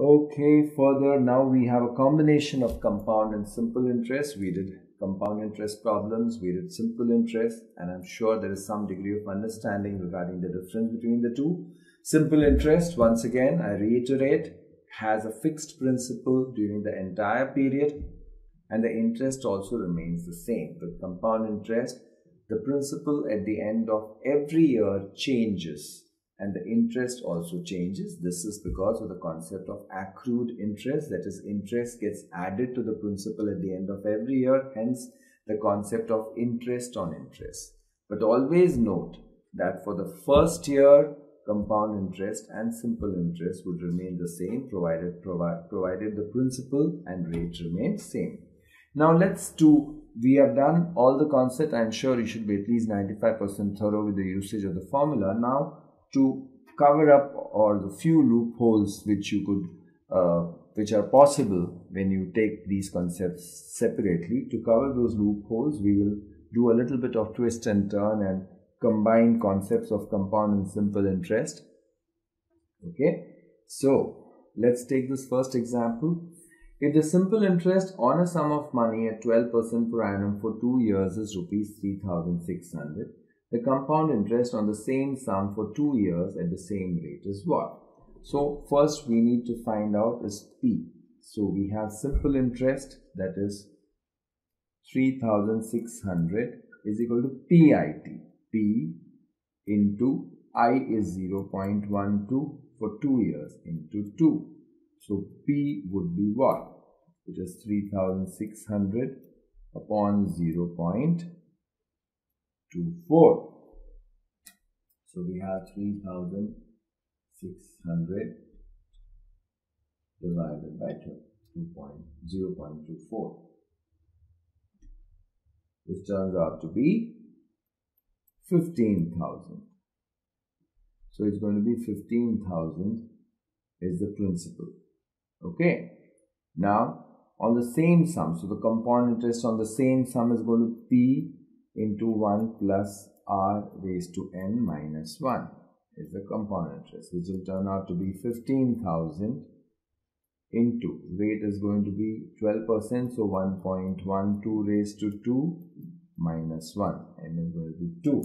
Okay, further, now we have a combination of compound and simple interest. We did compound interest problems, we did simple interest, and I'm sure there is some degree of understanding regarding the difference between the two. Simple interest, once again, I reiterate, has a fixed principal during the entire period, and the interest also remains the same. With compound interest, the principal at the end of every year changes, and the interest also changes. This is because of the concept of accrued interest, that is, interest gets added to the principal at the end of every year, hence the concept of interest on interest. But always note that for the first year, compound interest and simple interest would remain the same, provided the principal and rate remain same. Now let's do, we have done all the concept. I'm sure you should be at least 95% thorough with the usage of the formula. Now, to cover up all the few loopholes which you could which are possible when you take these concepts separately, to cover those loopholes we will do a little bit of twist and turn and combine concepts of compound and simple interest. Okay, so let's take this first example. If the simple interest on a sum of money at 12% per annum for 2 years is ₹3,600, the compound interest on the same sum for 2 years at the same rate is what? So first we need to find out is P. So we have simple interest, that is 3,600 is equal to PIT. P into I is 0.12 for 2 years into 2. So P would be what? It is 3,600 upon 0.24. So we have 3,600 divided by 0.24, which turns out to be 15,000. So it's going to be 15,000 is the principal. Okay. Now on the same sum, so the compound interest on the same sum is going to be into 1 plus r raised to n minus 1 is the compound interest, which will turn out to be 15,000 into, rate is going to be 12%, so 1.12 raised to 2 minus 1, and is going to be 2.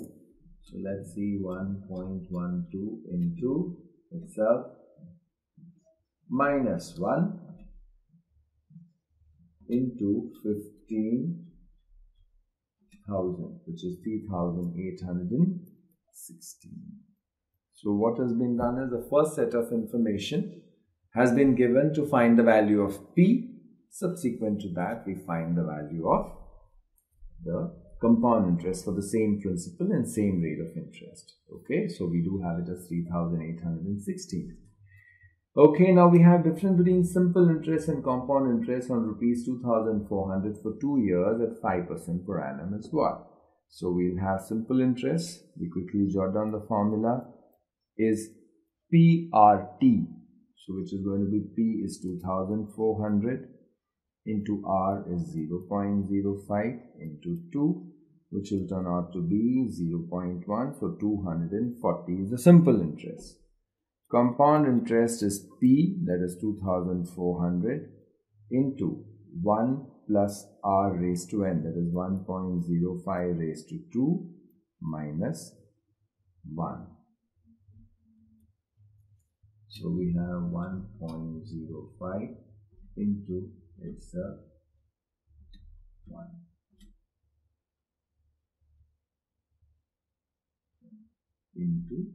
So let's see, 1.12 into itself minus 1 into 15,000, which is 3,816. So what has been done is the first set of information has been given to find the value of P. Subsequent to that, we find the value of the compound interest for the same principal and same rate of interest. Okay, so we do have it as 3,816. Okay, now we have difference between simple interest and compound interest on ₹2,400 for 2 years at 5% per annum is what? So we'll have simple interest. We quickly jot down the formula is PRT. So which is going to be P is 2,400 into R is 0.05 into 2, which will turn out to be 0.1. So 240 is the simple interest. Compound interest is P, that is 2,400 into 1 plus R raised to n, that is 1.05 raised to 2 minus 1. So we have 1.05 into itself 1. Into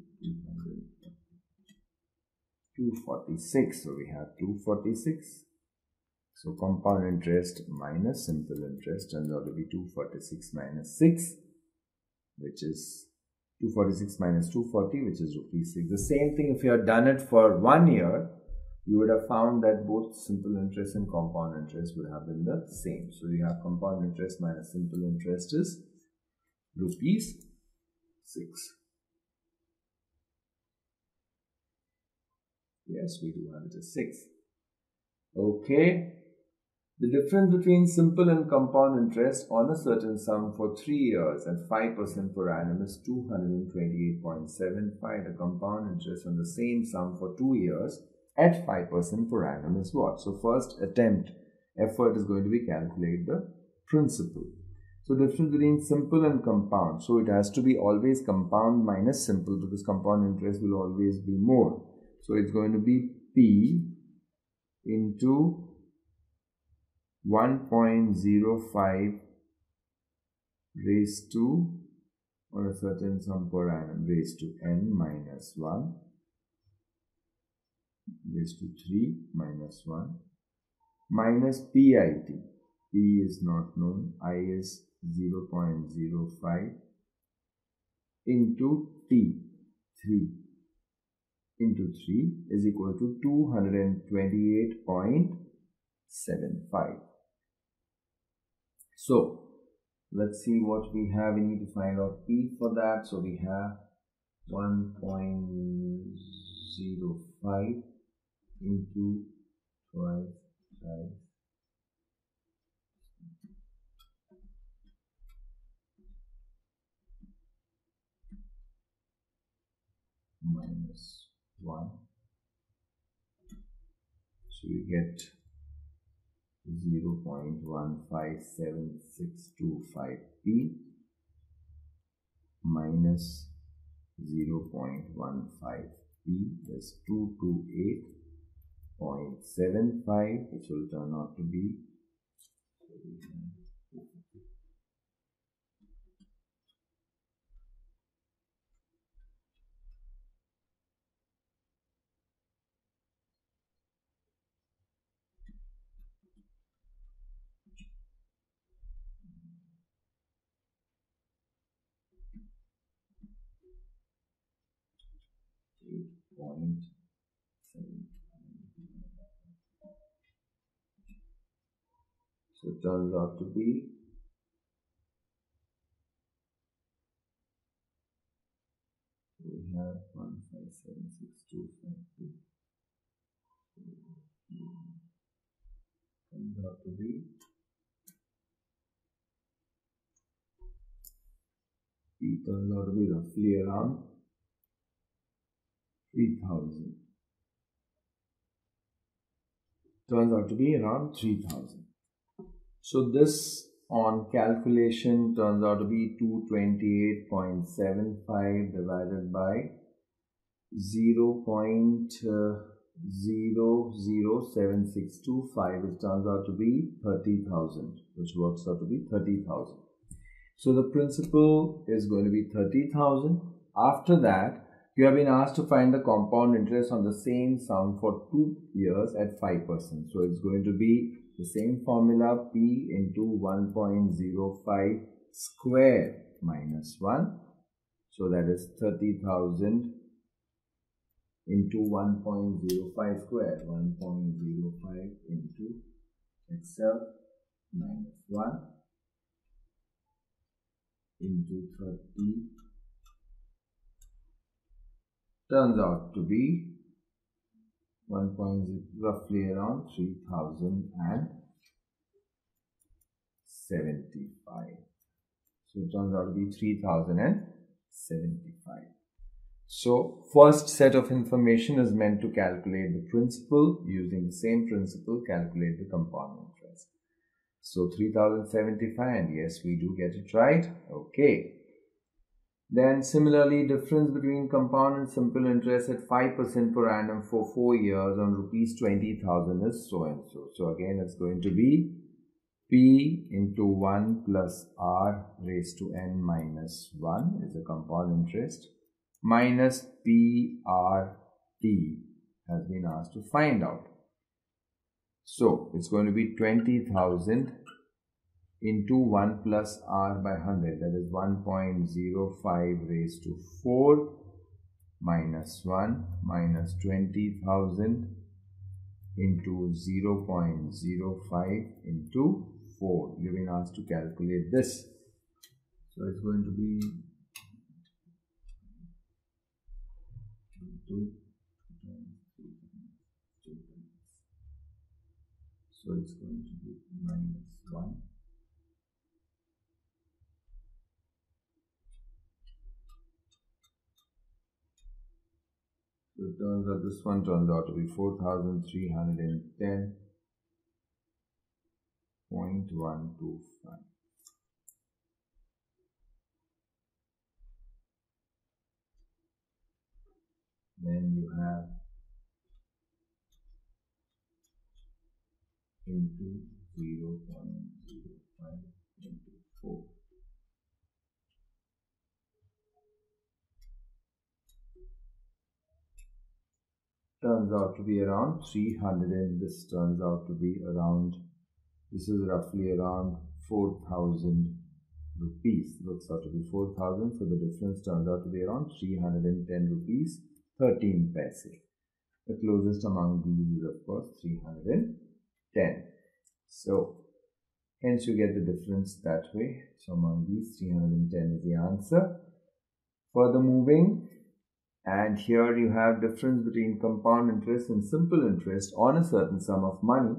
246, so we have 246. So compound interest minus simple interest turns out to be 246 minus 6, which is 246 minus 240, which is ₹6. The same thing, if you had done it for 1 year, you would have found that both simple interest and compound interest would have been the same. So you have compound interest minus simple interest is ₹6. Yes, we do have it as 6. Okay. The difference between simple and compound interest on a certain sum for 3 years at 5% per annum is 228.75. The compound interest on the same sum for 2 years at 5% per annum is what? So first attempt effort is going to be calculate the principal. So difference between simple and compound. So it has to be always compound minus simple because compound interest will always be more. So it's going to be P into 1.05 raised to or a certain sum per annum raised to n minus 1 raised to 3 minus 1 minus PIT. P is not known. I is 0.05 into T 3 into 3 is equal to 228.75. So let's see what we have. We need to find out P for that. So we have 1.05 into twice. Minus 1. So we get 0.157625p minus 0.15p is 228.75, which will turn out to be 8.7. So it turns out to be 1.57625. Turns out to be P turns out to be roughly around 3,000. Turns out to be around 3,000. So this on calculation turns out to be 228.75 divided by 0.007625, which turns out to be 30,000, which works out to be 30,000. So the principal is going to be 30,000. After that, you have been asked to find the compound interest on the same sum for 2 years at 5%. So it's going to be the same formula, P into 1.05 square minus 1. So that is 30,000 into 1.05 square. 1.05 into itself minus 1 into 30. Turns out to be 1.0, roughly around 3,075. So it turns out to be 3,075. So first set of information is meant to calculate the principal. Using the same principle, calculate the compound interest. So 3,075, and yes, we do get it right. Okay. Then similarly, difference between compound and simple interest at 5% per annum for 4 years on rupees 20,000 is so and so. So again, it's going to be P into 1 plus R raised to n minus 1 is the compound interest minus PRT has been asked to find out. So it's going to be 20,000 into 1 plus R by 100, that is 1.05 raised to 4 minus 1 minus 20,000 into 0.05 into 4. You've been asked to calculate this. So it's going to be 2. So it's going to be minus 1. So it turns out this one turned out to be 4,310.125. Then you have into 0.05 into 4. Turns out to be around 300, and this turns out to be around, this is roughly around 4,000 rupees. Looks out to be 4,000, so the difference turns out to be around 310 rupees 13 paise. The closest among these is of course 310. So hence you get the difference that way. So among these, 310 is the answer. Further moving, and here you have difference between compound interest and simple interest on a certain sum of money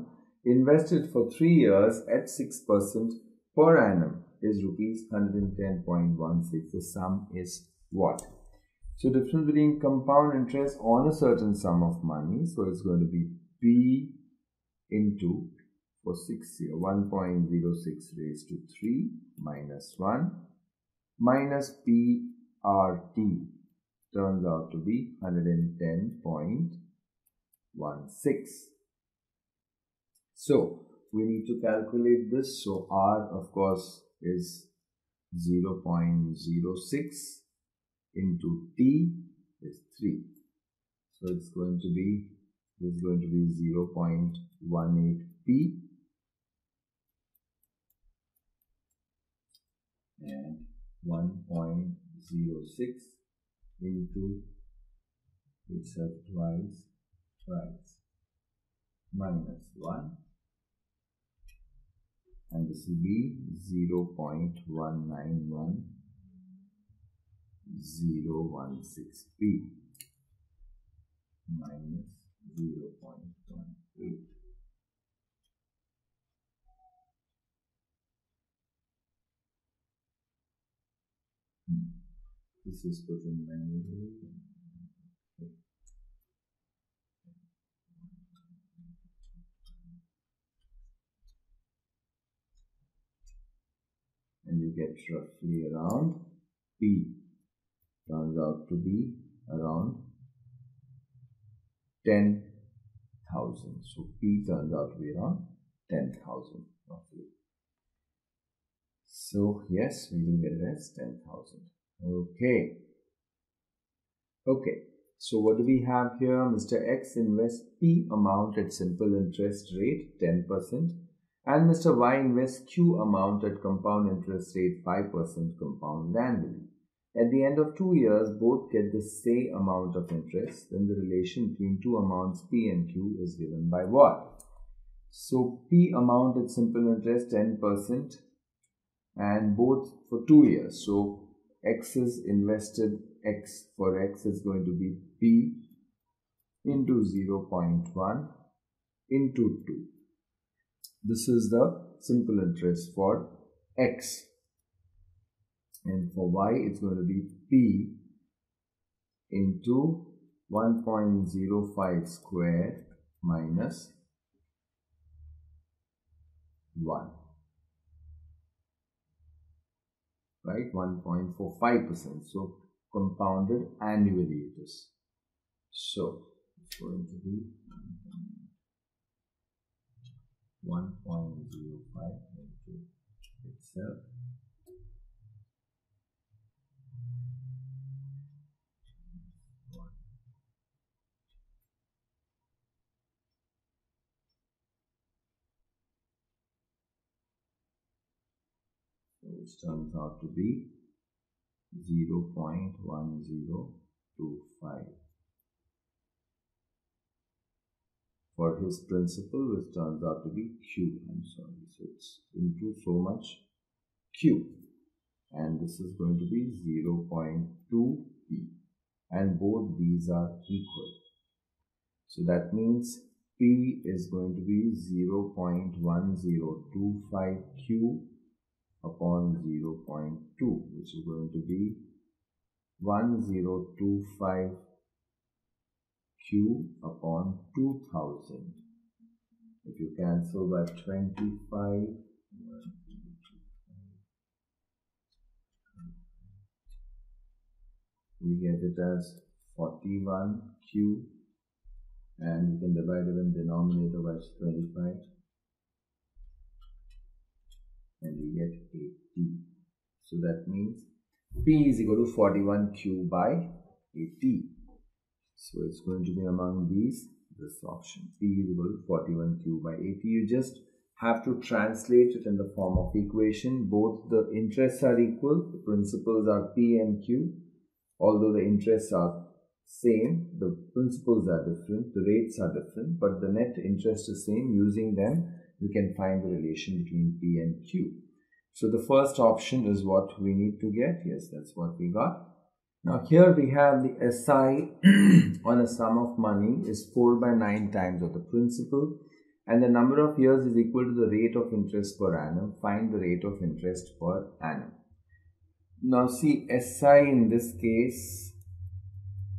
invested for 3 years at 6% per annum is rupees 110.16. The sum is what? So difference between compound interest on a certain sum of money, so it's going to be P into, for 6 years, 1.06 raised to 3 minus 1 minus PRT. Turns out to be 110.16. So we need to calculate this. So R of course is 0.06 into T is 3. So it's going to be, this is going to be 0.18 P, and 1.06 into itself twice minus 1, and this will be 0.191016p minus 0.18. This is put in manually. Okay. And you get roughly around P. Turns out to be around 10,000. So P turns out to be around 10,000 roughly. So yes, we do get it as 10,000. Okay, so what do we have here? Mr. X invests P amount at simple interest rate 10%, and Mr. Y invests Q amount at compound interest rate 5% compound annually. At the end of 2 years, both get the same amount of interest. Then the relation between two amounts P and Q is given by what? So P amount at simple interest 10%, and both for 2 years. So X is invested, X for X is going to be P into 0.1 into 2. This is the simple interest for X, and for Y it's going to be P into 1.05 square minus 1. Right, 1.45%. So compounded annually it is. So it's going to be 1.05 into itself which turns out to be 0.1025 for his principal, which turns out to be Q. I'm sorry, so it's into so much Q, and this is going to be 0.2p, and both these are equal. So that means P is going to be 0.1025q upon 0.2, which is going to be 1025 Q upon 2000. If you cancel by 25, we get it as 41Q, and you can divide even denominator by 25, and you get 80. So that means P is equal to 41Q by 80. So it's going to be among these, this option. P is equal to 41Q by 80. You just have to translate it in the form of equation. Both the interests are equal. The principles are P and Q. Although the interests are same, the principles are different, the rates are different, but the net interest is same. Using them, you can find the relation between P and Q. So the first option is what we need to get. Yes, that's what we got. Now here we have the SI on a sum of money is 4 by 9 times of the principal, and the number of years is equal to the rate of interest per annum. Find the rate of interest per annum. Now see, SI in this case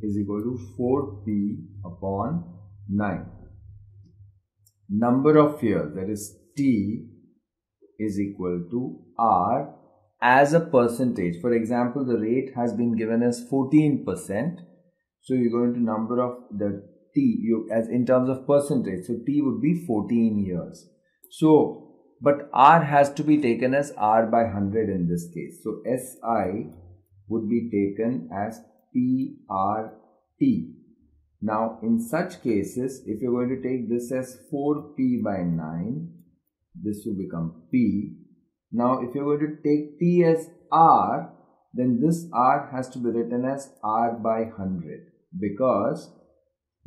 is equal to 4P upon 9. Number of years, that is T, is equal to R as a percentage. For example, the rate has been given as 14%. So you're going to number of the T as in terms of percentage. So T would be 14 years. So but R has to be taken as R by 100 in this case. So SI would be taken as PRT. Now in such cases, if you're going to take this as 4P by 9, this will become P. Now if you're going to take T as R, then this R has to be written as R by 100, because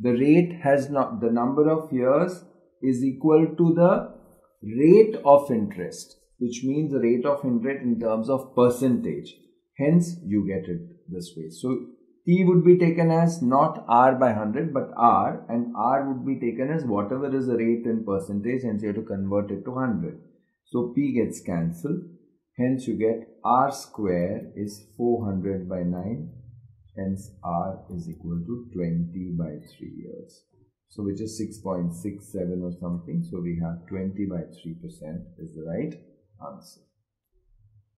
the rate has not, the number of years is equal to the rate of interest, which means the rate of interest in terms of percentage. Hence you get it this way. So T would be taken as not R by 100 but R, and R would be taken as whatever is the rate in percentage, hence you have to convert it to 100. So P gets cancelled, hence you get R square is 400 by 9, hence R is equal to 20 by 3 years. So which is 6.67 or something. So we have 20 by 3% is the right answer.